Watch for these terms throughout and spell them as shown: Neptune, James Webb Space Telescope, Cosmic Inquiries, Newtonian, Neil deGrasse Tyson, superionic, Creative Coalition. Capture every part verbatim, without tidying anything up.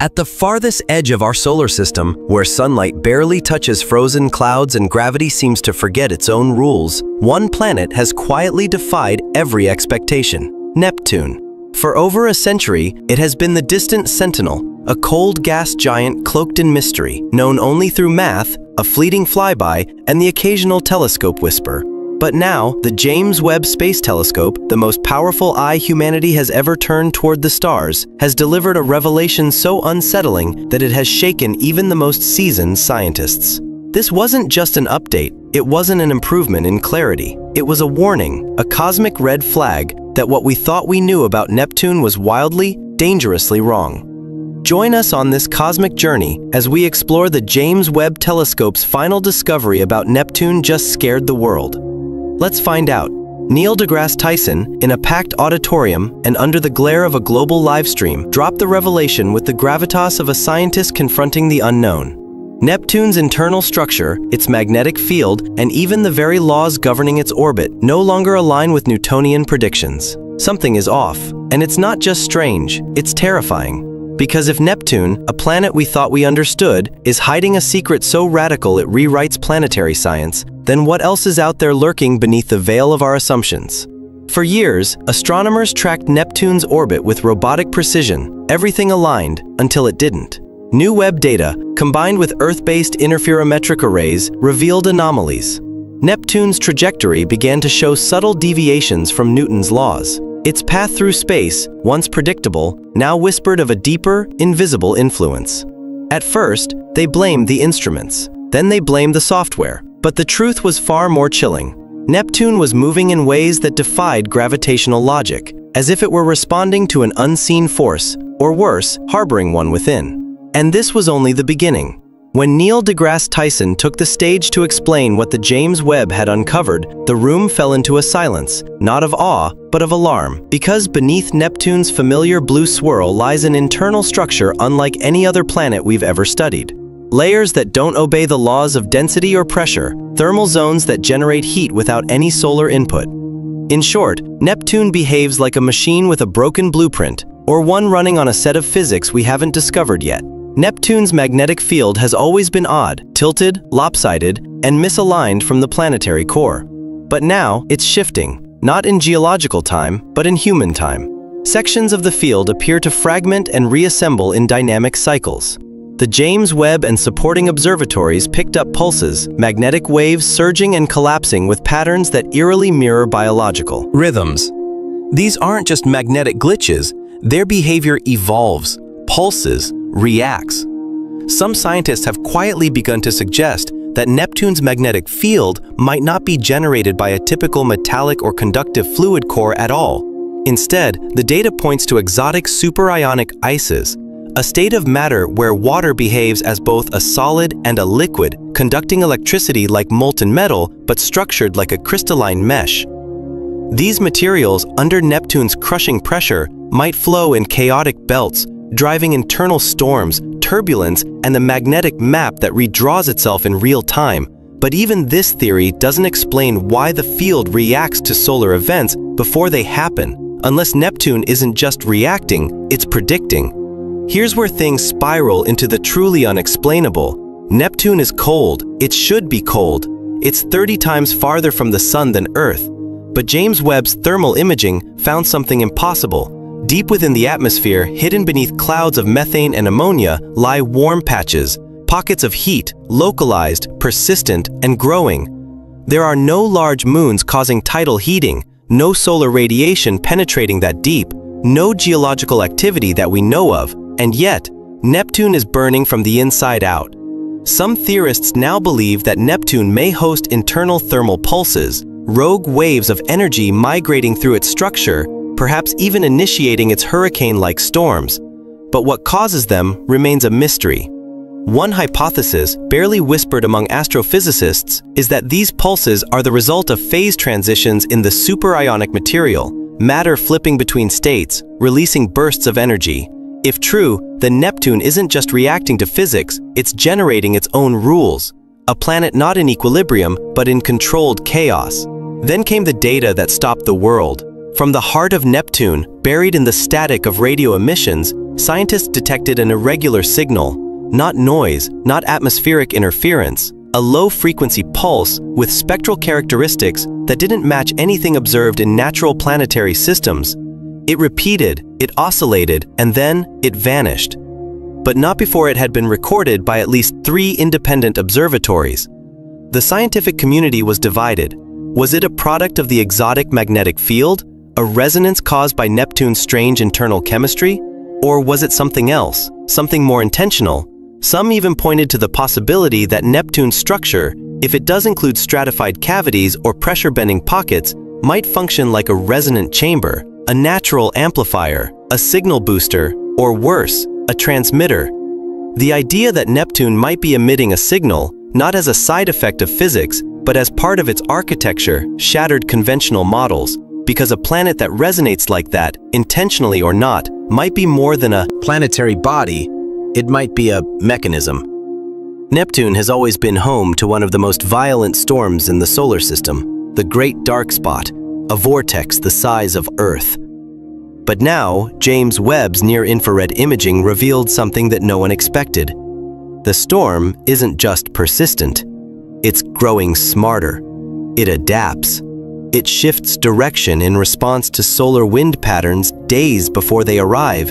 At the farthest edge of our solar system, where sunlight barely touches frozen clouds and gravity seems to forget its own rules, one planet has quietly defied every expectation: Neptune. For over a century, it has been the distant sentinel, a cold gas giant cloaked in mystery, known only through math, a fleeting flyby, and the occasional telescope whisper. But now, the James Webb Space Telescope, the most powerful eye humanity has ever turned toward the stars, has delivered a revelation so unsettling that it has shaken even the most seasoned scientists. This wasn't just an update, it wasn't an improvement in clarity. It was a warning, a cosmic red flag, that what we thought we knew about Neptune was wildly, dangerously wrong. Join us on this cosmic journey as we explore the James Webb Telescope's final discovery about Neptune just scared the world. Let's find out. Neil deGrasse Tyson, in a packed auditorium and under the glare of a global livestream, dropped the revelation with the gravitas of a scientist confronting the unknown. Neptune's internal structure, its magnetic field, and even the very laws governing its orbit no longer align with Newtonian predictions. Something is off, and it's not just strange, it's terrifying. Because if Neptune, a planet we thought we understood, is hiding a secret so radical it rewrites planetary science, then what else is out there lurking beneath the veil of our assumptions? For years, astronomers tracked Neptune's orbit with robotic precision, everything aligned, until it didn't. New web data, combined with Earth-based interferometric arrays, revealed anomalies. Neptune's trajectory began to show subtle deviations from Newton's laws. Its path through space, once predictable, now whispered of a deeper, invisible influence. At first, they blamed the instruments. Then they blamed the software. But the truth was far more chilling. Neptune was moving in ways that defied gravitational logic, as if it were responding to an unseen force, or worse, harboring one within. And this was only the beginning. When Neil deGrasse Tyson took the stage to explain what the James Webb had uncovered, the room fell into a silence, not of awe, but of alarm, because beneath Neptune's familiar blue swirl lies an internal structure unlike any other planet we've ever studied. Layers that don't obey the laws of density or pressure, thermal zones that generate heat without any solar input. In short, Neptune behaves like a machine with a broken blueprint, or one running on a set of physics we haven't discovered yet. Neptune's magnetic field has always been odd, tilted, lopsided, and misaligned from the planetary core. But now, it's shifting, not in geological time, but in human time. Sections of the field appear to fragment and reassemble in dynamic cycles. The James Webb and supporting observatories picked up pulses, magnetic waves surging and collapsing with patterns that eerily mirror biological rhythms. These aren't just magnetic glitches, their behavior evolves, pulses, reacts. Some scientists have quietly begun to suggest that Neptune's magnetic field might not be generated by a typical metallic or conductive fluid core at all. Instead, the data points to exotic superionic ices, a state of matter where water behaves as both a solid and a liquid, conducting electricity like molten metal, but structured like a crystalline mesh. These materials, under Neptune's crushing pressure, might flow in chaotic belts, driving internal storms, turbulence, and the magnetic map that redraws itself in real time. But even this theory doesn't explain why the field reacts to solar events before they happen, unless Neptune isn't just reacting, it's predicting. Here's where things spiral into the truly unexplainable. Neptune is cold. It should be cold. It's thirty times farther from the sun than Earth. But James Webb's thermal imaging found something impossible. Deep within the atmosphere, hidden beneath clouds of methane and ammonia, lie warm patches, pockets of heat, localized, persistent, and growing. There are no large moons causing tidal heating, no solar radiation penetrating that deep, no geological activity that we know of. And yet, Neptune is burning from the inside out. Some theorists now believe that Neptune may host internal thermal pulses, rogue waves of energy migrating through its structure, perhaps even initiating its hurricane-like storms. But what causes them remains a mystery. One hypothesis, barely whispered among astrophysicists, is that these pulses are the result of phase transitions in the superionic material, matter flipping between states, releasing bursts of energy. If true, then Neptune isn't just reacting to physics, it's generating its own rules. A planet not in equilibrium, but in controlled chaos. Then came the data that stopped the world. From the heart of Neptune, buried in the static of radio emissions, scientists detected an irregular signal, not noise, not atmospheric interference, a low-frequency pulse with spectral characteristics that didn't match anything observed in natural planetary systems. It repeated, it oscillated, and then it vanished. But not before it had been recorded by at least three independent observatories. The scientific community was divided. Was it a product of the exotic magnetic field, a resonance caused by Neptune's strange internal chemistry? Or was it something else, something more intentional? Some even pointed to the possibility that Neptune's structure, if it does include stratified cavities or pressure-bending pockets, might function like a resonant chamber, a natural amplifier, a signal booster, or worse, a transmitter. The idea that Neptune might be emitting a signal, not as a side effect of physics, but as part of its architecture, shattered conventional models, because a planet that resonates like that, intentionally or not, might be more than a planetary body, it might be a mechanism. Neptune has always been home to one of the most violent storms in the solar system, the Great Dark Spot, a vortex the size of Earth. But now, James Webb's near-infrared imaging revealed something that no one expected. The storm isn't just persistent. It's growing smarter. It adapts. It shifts direction in response to solar wind patterns days before they arrive.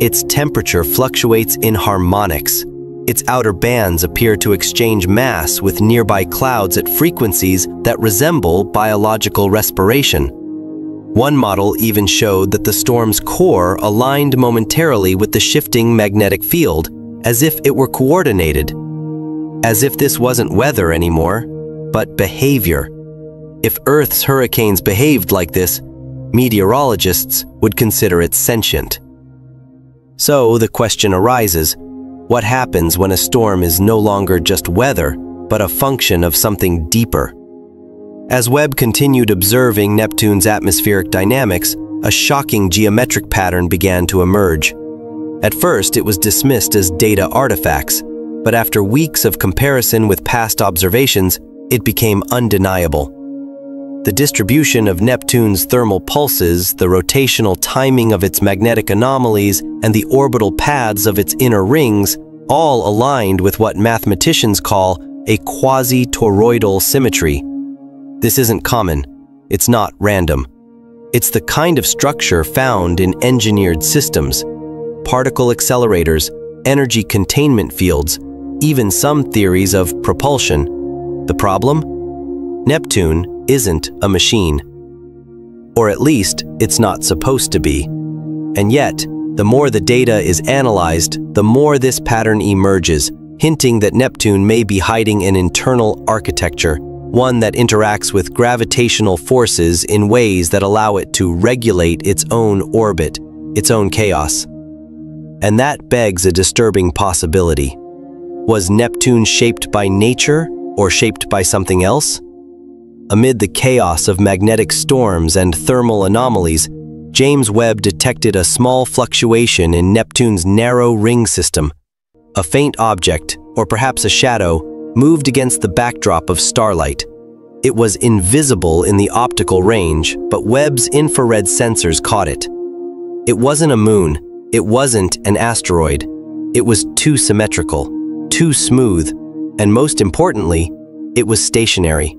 Its temperature fluctuates in harmonics. Its outer bands appear to exchange mass with nearby clouds at frequencies that resemble biological respiration. One model even showed that the storm's core aligned momentarily with the shifting magnetic field, as if it were coordinated. As if this wasn't weather anymore, but behavior. If Earth's hurricanes behaved like this, meteorologists would consider it sentient. So the question arises, what happens when a storm is no longer just weather, but a function of something deeper? As Webb continued observing Neptune's atmospheric dynamics, a shocking geometric pattern began to emerge. At first, it was dismissed as data artifacts, but after weeks of comparison with past observations, it became undeniable. The distribution of Neptune's thermal pulses, the rotational timing of its magnetic anomalies, and the orbital paths of its inner rings all aligned with what mathematicians call a quasi-toroidal symmetry. This isn't common. It's not random. It's the kind of structure found in engineered systems, particle accelerators, energy containment fields, even some theories of propulsion. The problem? Neptune isn't a machine. Or at least, it's not supposed to be. And yet, the more the data is analyzed, the more this pattern emerges, hinting that Neptune may be hiding an internal architecture, one that interacts with gravitational forces in ways that allow it to regulate its own orbit, its own chaos. And that begs a disturbing possibility. Was Neptune shaped by nature or shaped by something else? Amid the chaos of magnetic storms and thermal anomalies, James Webb detected a small fluctuation in Neptune's narrow ring system. A faint object, or perhaps a shadow, moved against the backdrop of starlight. It was invisible in the optical range, but Webb's infrared sensors caught it. It wasn't a moon. It wasn't an asteroid. It was too symmetrical, too smooth, and most importantly, it was stationary.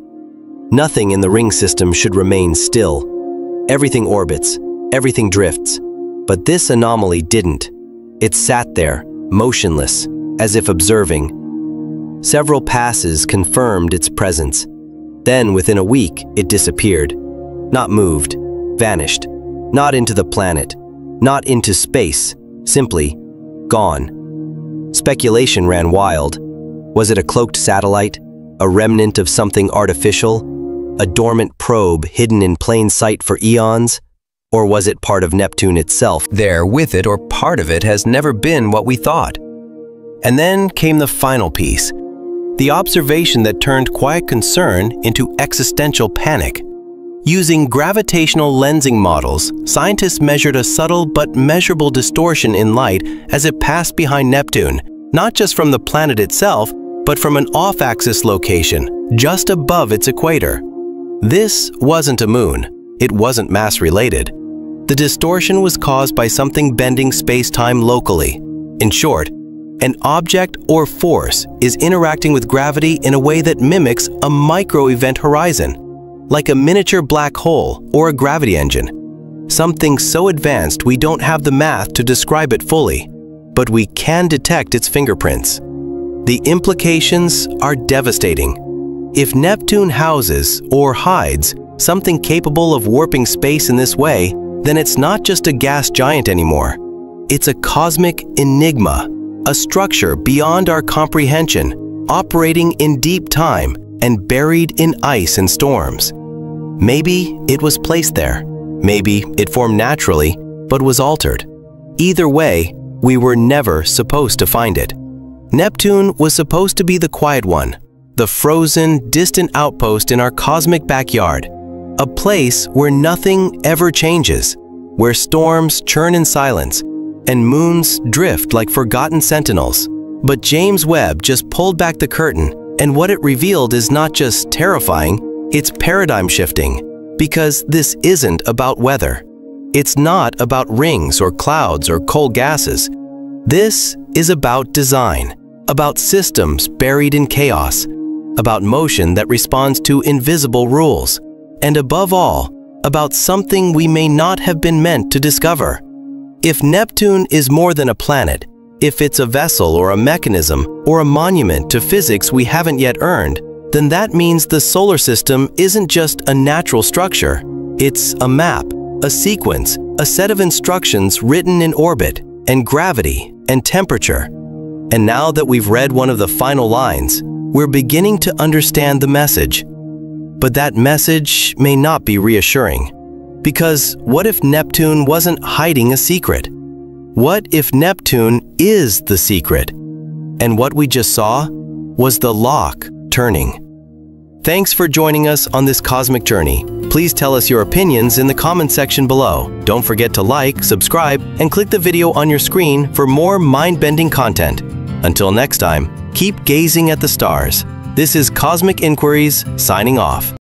Nothing in the ring system should remain still. Everything orbits, everything drifts. But this anomaly didn't. It sat there, motionless, as if observing. Several passes confirmed its presence. Then, within a week, it disappeared. Not moved, vanished. Not into the planet, not into space, simply gone. Speculation ran wild. Was it a cloaked satellite? A remnant of something artificial? A dormant probe hidden in plain sight for eons? Or was it part of Neptune itself? There with it or part of it has never been what we thought. And then came the final piece, the observation that turned quiet concern into existential panic. Using gravitational lensing models, scientists measured a subtle but measurable distortion in light as it passed behind Neptune, not just from the planet itself, but from an off-axis location, just above its equator. This wasn't a moon. It wasn't mass-related. The distortion was caused by something bending space-time locally. In short, an object or force is interacting with gravity in a way that mimics a micro-event horizon, like a miniature black hole or a gravity engine. Something so advanced we don't have the math to describe it fully, but we can detect its fingerprints. The implications are devastating. If Neptune houses or hides something capable of warping space in this way, then it's not just a gas giant anymore. It's a cosmic enigma, a structure beyond our comprehension, operating in deep time and buried in ice and storms. Maybe it was placed there. Maybe it formed naturally, but was altered. Either way, we were never supposed to find it. Neptune was supposed to be the quiet one, the frozen, distant outpost in our cosmic backyard, a place where nothing ever changes, where storms churn in silence and moons drift like forgotten sentinels. But James Webb just pulled back the curtain, and what it revealed is not just terrifying, it's paradigm shifting, because this isn't about weather. It's not about rings or clouds or coal gases. This is about design, about systems buried in chaos, about motion that responds to invisible rules, and above all, about something we may not have been meant to discover. If Neptune is more than a planet, if it's a vessel or a mechanism or a monument to physics we haven't yet earned, then that means the solar system isn't just a natural structure. It's a map, a sequence, a set of instructions written in orbit, and gravity, and temperature. And now that we've read one of the final lines, we're beginning to understand the message. But that message may not be reassuring. Because what if Neptune wasn't hiding a secret? What if Neptune is the secret? And what we just saw was the lock turning. Thanks for joining us on this cosmic journey. Please tell us your opinions in the comment section below. Don't forget to like, subscribe, and click the video on your screen for more mind-bending content. Until next time, keep gazing at the stars. This is Cosmic Inquiries, signing off.